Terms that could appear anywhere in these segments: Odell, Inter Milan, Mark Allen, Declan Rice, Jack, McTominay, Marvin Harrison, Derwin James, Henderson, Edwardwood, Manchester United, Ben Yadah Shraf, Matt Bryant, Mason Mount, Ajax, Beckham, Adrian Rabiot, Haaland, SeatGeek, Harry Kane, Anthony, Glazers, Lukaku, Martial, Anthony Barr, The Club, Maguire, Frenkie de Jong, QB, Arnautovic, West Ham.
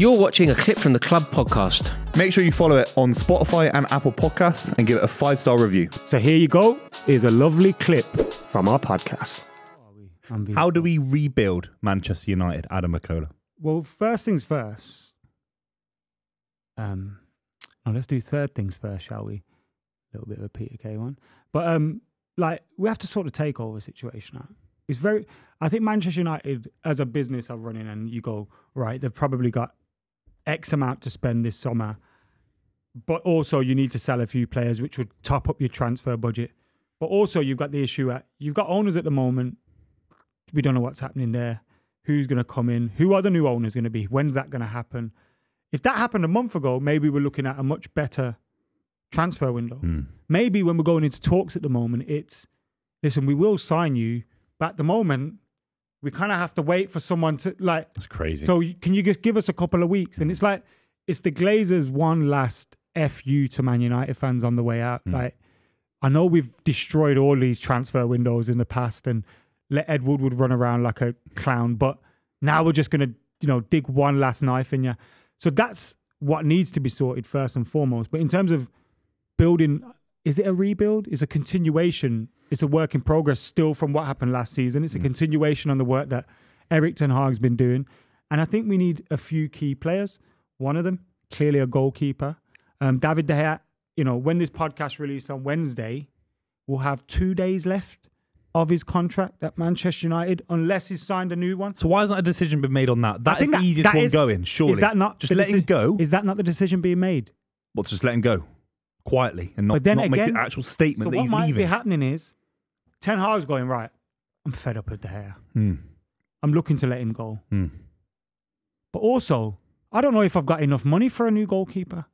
You're watching a clip from the Club Podcast. Make sure you follow it on Spotify and Apple Podcasts and give it a 5-star review. So here you go. Here's a lovely clip from our podcast. How do we rebuild Manchester United, Adam McKola? Well, first things first. Now let's do third things first, shall we? A little bit of a Peter Kay one. But we have to sort of take over the situation out. It's very, I think Manchester United as a business are running and you go, right, they've probably got X amount to spend this summer, but also you need to sell a few players, which would top up your transfer budget. But also you've got the issue at, you've got owners at the moment. We don't know what's happening there. Who's going to come in? Who are the new owners going to be? When's that going to happen? If that happened a month ago, maybe we're looking at a much better transfer window. Maybe when we're going into talks at the moment, it's, listen, we will sign you, but at the moment, we kind of have to wait for someone to, like... That's crazy. So can you just give us a couple of weeks? And it's like, it's the Glazers' one last FU to Man United fans on the way out. Like, I know we've destroyed all these transfer windows in the past and let Edwardwood run around like a clown, but now we're just going to, you know, dig one last knife in you. So that's what needs to be sorted first and foremost. But in terms of building... Is it a rebuild? It's a continuation. It's a work in progress still from what happened last season. It's a continuation on the work that Erik ten Hag's been doing. And I think we need a few key players. One of them, clearly a goalkeeper. David de Gea, you know, when this podcast released on Wednesday, will have 2 days left of his contract at Manchester United unless he's signed a new one. So why hasn't a decision been made on that? That is the easiest one going, surely. Is that not just letting go? Is that not the decision being made? Well, just letting go. Quietly and not make an actual statement that he's leaving. What might be happening is Ten Hag's going, right, I'm fed up with De Gea. I'm looking to let him go. But also, I don't know if I've got enough money for a new goalkeeper.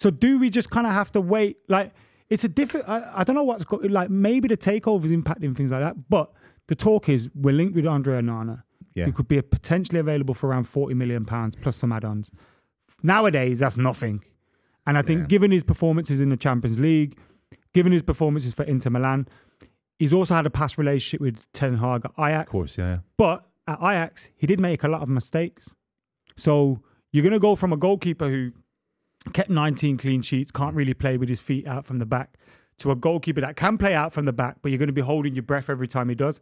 So do we just kind of have to wait? Like, it's a different... I don't know what's got... Like, maybe the takeover's impacting things like that, but the talk is we're linked with Andre Onana, who could be potentially available for around £40 million plus some add-ons. Nowadays, that's nothing. And I think given his performances in the Champions League, given his performances for Inter Milan, he's also had a past relationship with Ten Hag at Ajax. Of course, yeah. But at Ajax, he did make a lot of mistakes. So you're going to go from a goalkeeper who kept 19 clean sheets, can't really play with his feet out from the back, to a goalkeeper that can play out from the back, but you're going to be holding your breath every time he does,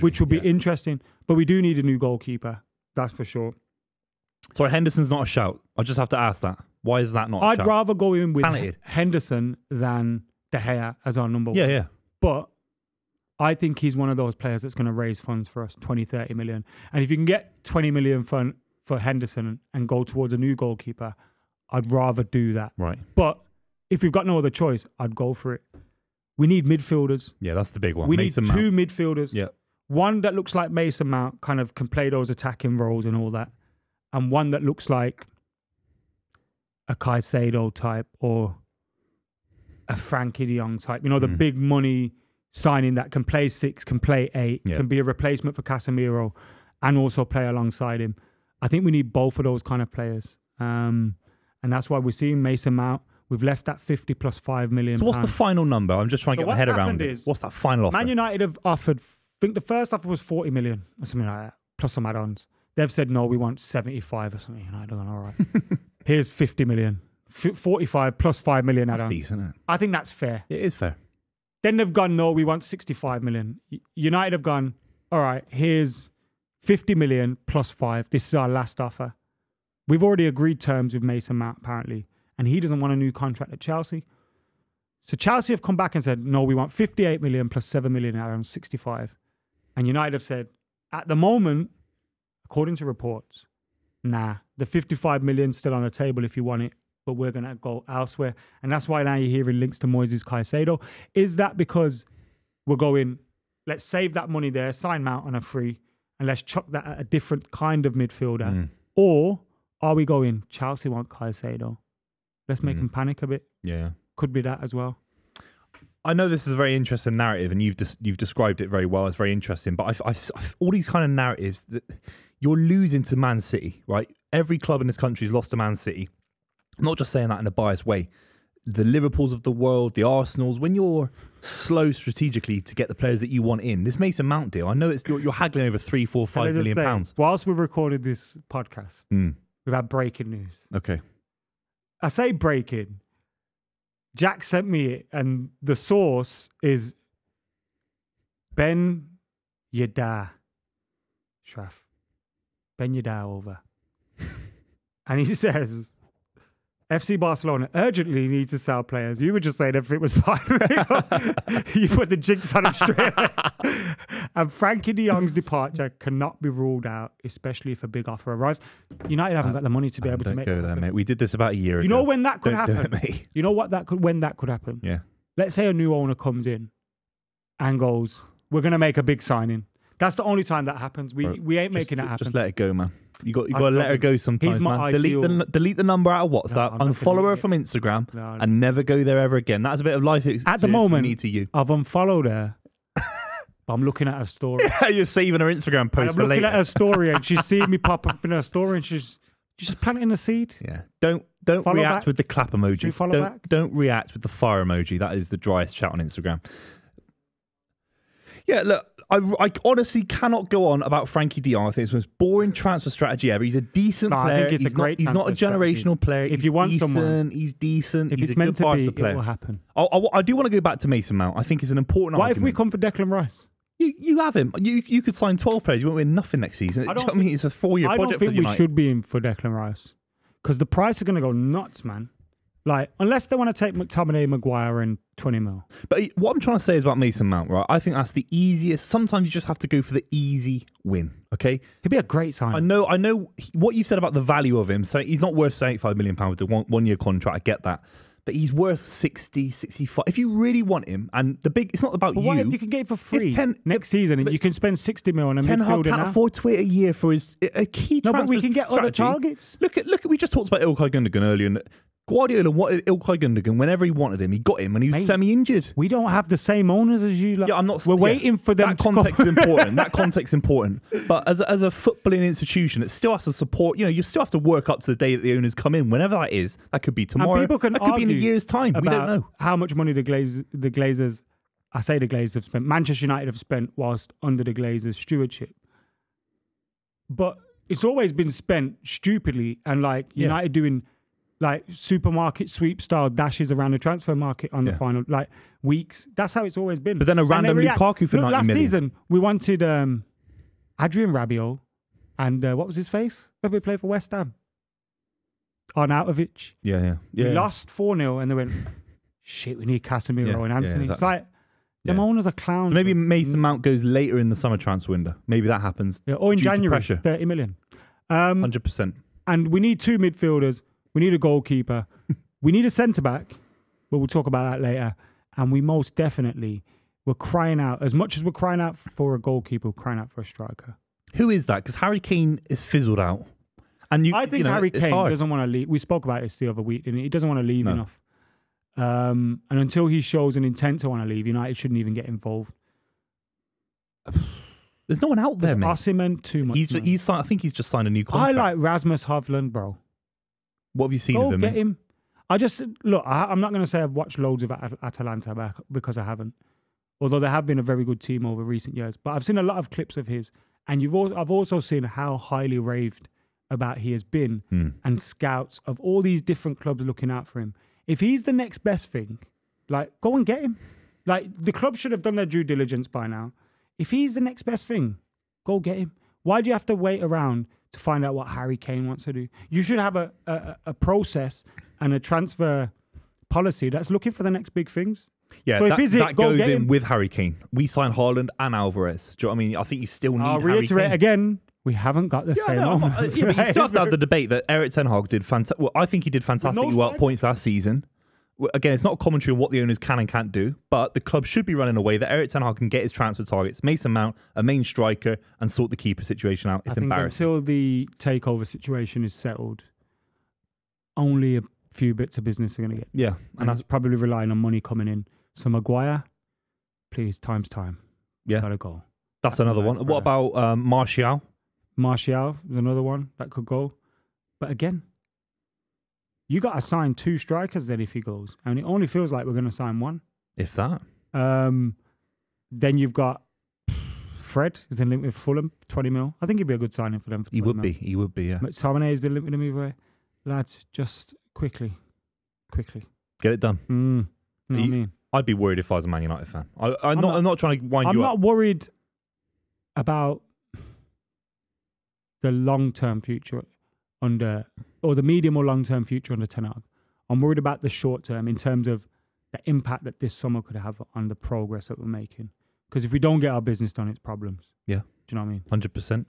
which will be interesting. But we do need a new goalkeeper, that's for sure. Sorry, Henderson's not a shout. I just have to ask that. Why is that not? I'd rather go in with Henderson than De Gea as our number one. Yeah. But I think he's one of those players that's going to raise funds for us, 20, 30 million. And if you can get 20 million for Henderson and go towards a new goalkeeper, I'd rather do that. Right. But if we've got no other choice, I'd go for it. We need midfielders. Yeah, that's the big one. We need two midfielders. Yeah. One that looks like Mason Mount, kind of can play those attacking roles and all that. And one that looks like a Kai Sado type or a Frenkie de Jong type. You know, the big money signing that can play six, can play eight, can be a replacement for Casemiro and also play alongside him. I think we need both of those kind of players. And that's why we're seeing Mason Mount. We've left that 50 plus £5 million. So what's the final number? I'm just trying to get my head around it. What's that final offer? Man United have offered, I think the first offer was 40 million or something like that, plus some add-ons. They've said, no, we want 75 or something. And I don't know, all right. Here's 50 million, 45 plus 5 million add-on. That's decent, isn't it? I think that's fair. It is fair. Then they've gone, no, we want 65 million. United have gone, all right, here's 50 million plus 5. This is our last offer. We've already agreed terms with Mason Mount, apparently, and he doesn't want a new contract at Chelsea. So Chelsea have come back and said, no, we want 58 million plus 7 million add-on, 65. And United have said, at the moment, according to reports, nah, the 55 million still on the table if you want it, but we're going to go elsewhere. And that's why now you're hearing links to Moises Caicedo. Is that because we're going, let's save that money there, sign Mount on a free, and let's chuck that at a different kind of midfielder? Or are we going, Chelsea want Caicedo? Let's make him panic a bit. Yeah. Could be that as well. I know this is a very interesting narrative, and you've described it very well. It's very interesting, but all these kind of narratives that you're losing to Man City, right? Every club in this country has lost to Man City. I'm not just saying that in a biased way. The Liverpools of the world, the Arsenals, when you're slow strategically to get the players that you want in, this Mason Mount deal, I know it's you're haggling over £3, £4, £5 million. Whilst we've recorded this podcast, We've had breaking news. Okay. I say breaking. Jack sent me it, and the source is Ben Yadah Shraf. Ben Yadah over. And he says, FC Barcelona urgently needs to sell players. You were just saying everything was fine. You put the jinx on him straight away. And Frenkie de Jong's departure cannot be ruled out, especially if a big offer arrives. United haven't got the money to be able to make it happen. Don't go there, mate. We did this about a year ago. You know when that could happen? You know what that could, when that could happen? Yeah. Let's say a new owner comes in and goes, we're going to make a big signing. That's the only time that happens. We ain't making that happen. Just let it go, man. You got to let her go sometimes, man. Delete the number out of WhatsApp, unfollow her from Instagram, and never go there ever again. That's a bit of life experience. At the moment, I've unfollowed her, but I'm looking at her story. You're saving her Instagram post for later. I'm looking at her story, and she's seeing me pop up in her story, and she's just planting a seed. Yeah. Don't react with the clap emoji. Don't react with the fire emoji. That is the driest chat on Instagram. Yeah, look. I honestly cannot go on about Frenkie de Jong. I think it's the most boring transfer strategy ever. He's a decent player. I think it's he's not a generational player. If you want someone, he's decent. If he's it's meant to be, it will happen. I do want to go back to Mason Mount. I think it's an important argument. What if we come for Declan Rice? You have him. You could sign 12 players. You won't win nothing next season. I mean, it's a four-year project. I don't think we should be in for Declan Rice because the price are going to go nuts, man. Like, unless they want to take McTominay, Maguire, and 20 mil. But what I'm trying to say is about Mason Mount, right? I think that's the easiest. Sometimes you just have to go for the easy win, okay? He'd be a great sign. I know what you've said about the value of him. So he's not worth £75 million with the one-year contract. I get that. But he's worth 60, 65. If you really want him, and the big, it's not about you. What if you can get it for free next season and you can spend 60 mil on a midfielder now? Ten Hag can't afford to wait a year for his key transfer strategy. No, but we can get other targets. Look at, we just talked about Ilkay Gündoğan earlier and Guardiola wanted Ilkay Gündoğan whenever he wanted him. He got him when he was semi-injured. We don't have the same owners as you. Like, yeah, I'm not. We're waiting for them. That context is important. That context is important. But as a footballing institution, it still has to support. You know, you still have to work up to the day that the owners come in. Whenever that is, that could be tomorrow. And people can that could be in a year's time. We don't know how much money the Glazers. I say the Glazers have spent. Manchester United have spent whilst under the Glazers' stewardship. But it's always been spent stupidly and like United doing. Like supermarket sweep style dashes around the transfer market on the final like weeks. That's how it's always been. But then a random Lukaku for 90 million. Last season, we wanted Adrian Rabiot and what was his face? Remember he played for West Ham? Arnautovic. Yeah. We lost 4-0 and they went, shit, we need Casemiro and Anthony. Exactly. It's like, them owners are clowns. So maybe Mason Mount goes later in the summer transfer window. Maybe that happens. Yeah, or in January, 30 million. 100%. And we need two midfielders. We need a goalkeeper. We need a centre-back, but we'll talk about that later. And we most definitely were crying out, as much as we're crying out for a goalkeeper, we're crying out for a striker. Who is that? Because Harry Kane is fizzled out. And I think Harry Kane doesn't want to leave. We spoke about this the other week, didn't he? He doesn't want to leave enough. And until he shows an intent to want to leave, United shouldn't even get involved. There's no one out there, mate. Osimhen too much. I think he's just signed a new contract. I like Rasmus Hovland, bro. What have you seen of him? Get him. I just look. I'm not going to say I've watched loads of Atalanta back because I haven't. Although they have been a very good team over recent years, but I've seen a lot of clips of his, and I've also seen how highly raved about he has been, and scouts of all these different clubs looking out for him. If he's the next best thing, like go and get him. Like the club should have done their due diligence by now. If he's the next best thing, go get him. Why do you have to wait around to find out what Harry Kane wants to do? You should have a process and a transfer policy that's looking for the next big things. Yeah, so that goes in with Harry Kane. We signed Haaland and Alvarez. Do you know what I mean? I think you still need Harry Kane. I'll reiterate again, we haven't got the same owners. Yeah, but you still have to have the debate that Erik ten Hag did fantastic. Well, I think he did fantastically well at points last season. Again, it's not a commentary on what the owners can and can't do, but the club should be running away that Erik ten Hag can get his transfer targets, Mason Mount, a main striker, and sort the keeper situation out. It's embarrassing. Until the takeover situation is settled, only a few bits of business are going to get. Yeah. And that's probably relying on money coming in. So Maguire, please, time's time. Yeah. Got a goal. That's another one. Brother. What about Martial? Martial is another one that could go. But again, you got to sign two strikers then if he goes. And it only feels like we're going to sign one. If that. Then you've got Fred has been linked with Fulham, 20 mil. I think he'd be a good signing for them. For he would be, yeah. McTominay has been linked with him either way. Lads, just quickly. Get it done. You know what I mean? I'd be worried if I was a Man United fan. I'm not trying to wind you up. I'm not worried about the long-term future under, or the medium or long-term future under Ten Hag. I'm worried about the short-term in terms of the impact that this summer could have on the progress that we're making. Because if we don't get our business done, it's problems. Yeah. Do you know what I mean? 100%.